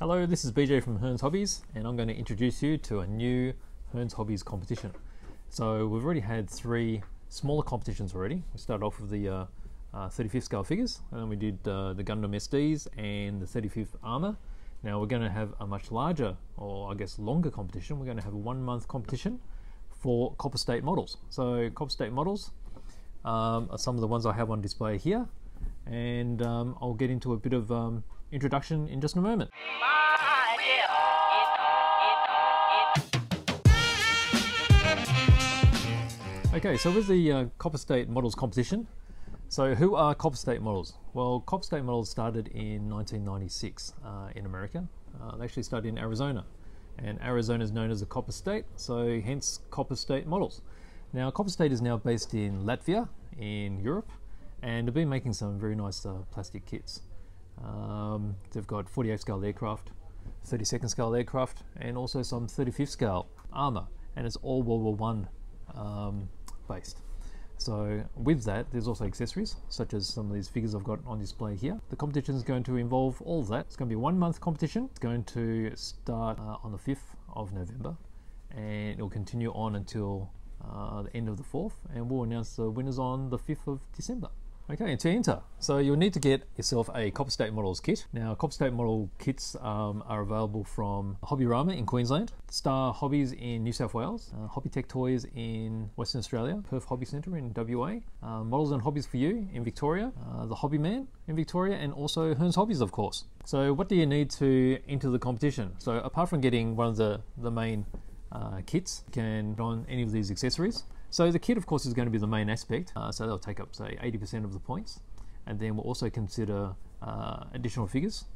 Hello, this is BJ from Hearns Hobbies, and I'm going to introduce you to a new Hearns Hobbies competition. So we've already had three smaller competitions already. We started off with the 35th scale figures, and then we did the Gundam SDs and the 35th armor. Now we're going to have a much larger, or I guess longer competition. We're going to have a 1 month competition for Copper State Models. So Copper State Models are some of the ones I have on display here, and I'll get into a bit of introduction in just a moment. Okay, so with the Copper State Models competition, so who are Copper State Models? Well, Copper State Models started in 1996 in America. They actually started in Arizona, and Arizona is known as the Copper State, so hence Copper State Models. Now, Copper State is now based in Latvia, in Europe, and they've been making some very nice plastic kits. They've got 48 scale aircraft, 32nd scale aircraft, and also some 35th scale armour, and it's all World War I based. So with that, there's also accessories, such as some of these figures I've got on display here. The competition is going to involve all of that. It's going to be a 1 month competition. It's going to start on the 5th of November, and it'll continue on until the end of the 4th, and we'll announce the winners on the 5th of December. Okay, and to enter, so you'll need to get yourself a Copper State Models kit. Now, Copper State Model kits are available from Hobbyrama in Queensland, Star Hobbies in New South Wales, Hobby Tech Toys in Western Australia, Perth Hobby Centre in WA, Models and Hobbies for You in Victoria, The Hobby Man in Victoria, and also Hearns Hobbies, of course. So what do you need to enter the competition? So apart from getting one of the main kits, you can put on any of these accessories. So the kit, of course, is going to be the main aspect, so they'll take up, say, 80% of the points, and then we'll also consider additional figures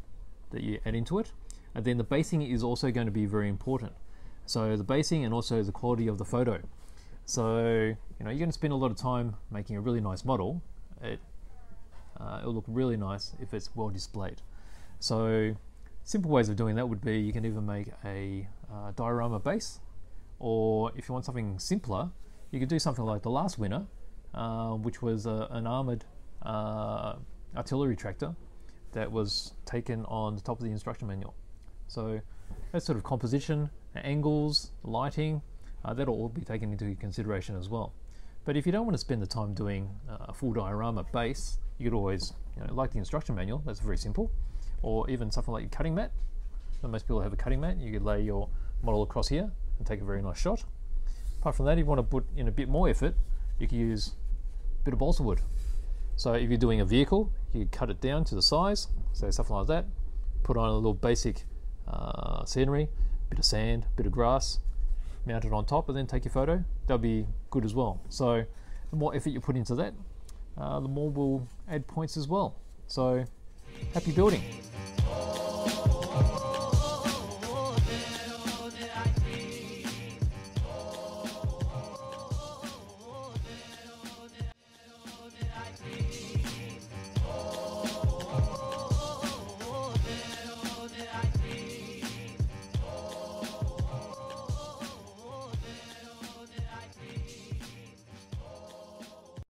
that you add into it. And then the basing is also going to be very important. So the basing and also the quality of the photo. So, you know, you're going to spend a lot of time making a really nice model. It'll look really nice if it's well displayed. So simple ways of doing that would be you can even make a diorama base, or if you want something simpler, you could do something like the last winner, which was an armoured artillery tractor that was taken on the top of the instruction manual. So that sort of composition, angles, lighting, that'll all be taken into consideration as well. But if you don't want to spend the time doing a full diorama base, you could always, you know, like the instruction manual, that's very simple, or even something like your cutting mat. So most people have a cutting mat. You could lay your model across here and take a very nice shot. Apart from that, if you want to put in a bit more effort, you can use a bit of balsa wood. So if you're doing a vehicle, you cut it down to the size, so something like that, put on a little basic scenery, a bit of sand, a bit of grass, mount it on top, and then take your photo. That'll be good as well. So the more effort you put into that, the more we'll add points as well. So happy building.